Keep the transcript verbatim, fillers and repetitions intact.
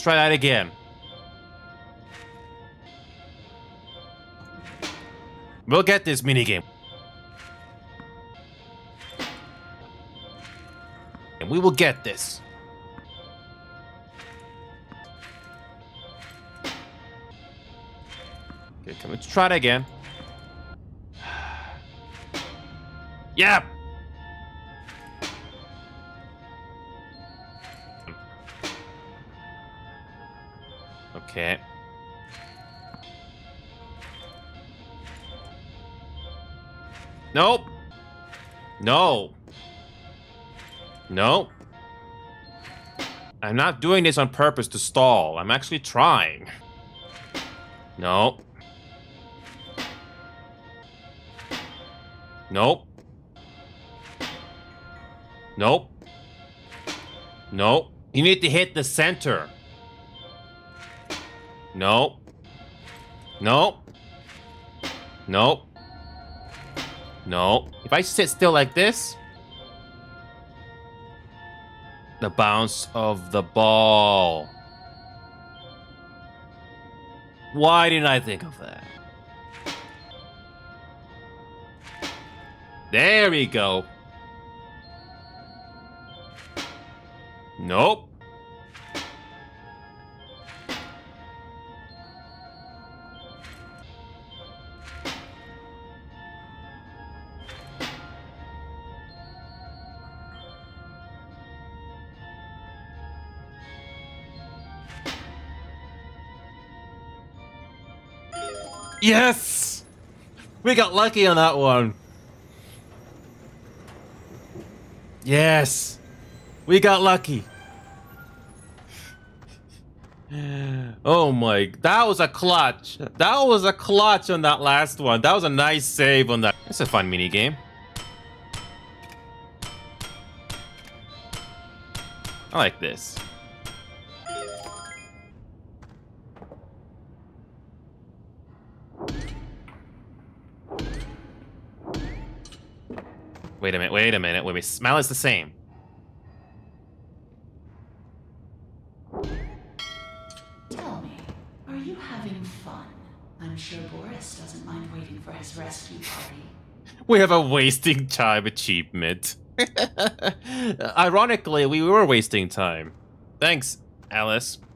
Let's try that again. We'll get this minigame. And we will get this. Okay, come, let's try it again. Yeah! Okay. Nope. No. No. I'm not doing this on purpose to stall. I'm actually trying. No. Nope. Nope. Nope. You need to hit the center. No. No. No. No. If I sit still like this, the bounce of the ball. Why didn't I think of that? There we go. Nope. Yes! We got lucky on that one. Yes! We got lucky. Oh my, that was a clutch. That was a clutch on that last one. That was a nice save on that. That's a fun mini game. I like this. Wait a minute, wait a minute, wait a minute. Smell is the same. Tell me, are you having fun? I'm sure Boris doesn't mind waiting for his rescue party. We have a wasting time achievement. Ironically, we were wasting time. Thanks, Alice.